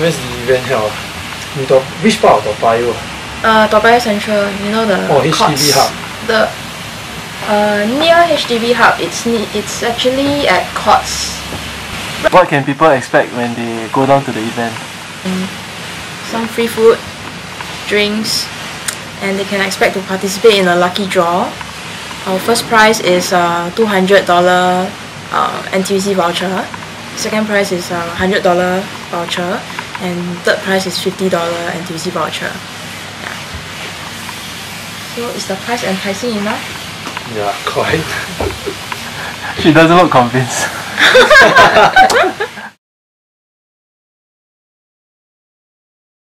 Where's the event held? Which part of Toa Payoh? Toa Payoh Central, you know the HDB Hub. The near HDB Hub, it's actually at COURTS. What can people expect when they go down to the event? Some free food, drinks, and they can expect to participate in a lucky draw. Our first prize is $200 NTUC voucher. Second prize is $100 voucher, and third prize is $50 NTUC voucher. Yeah. So is the prize enticing enough? Yeah, quite. She doesn't look convinced.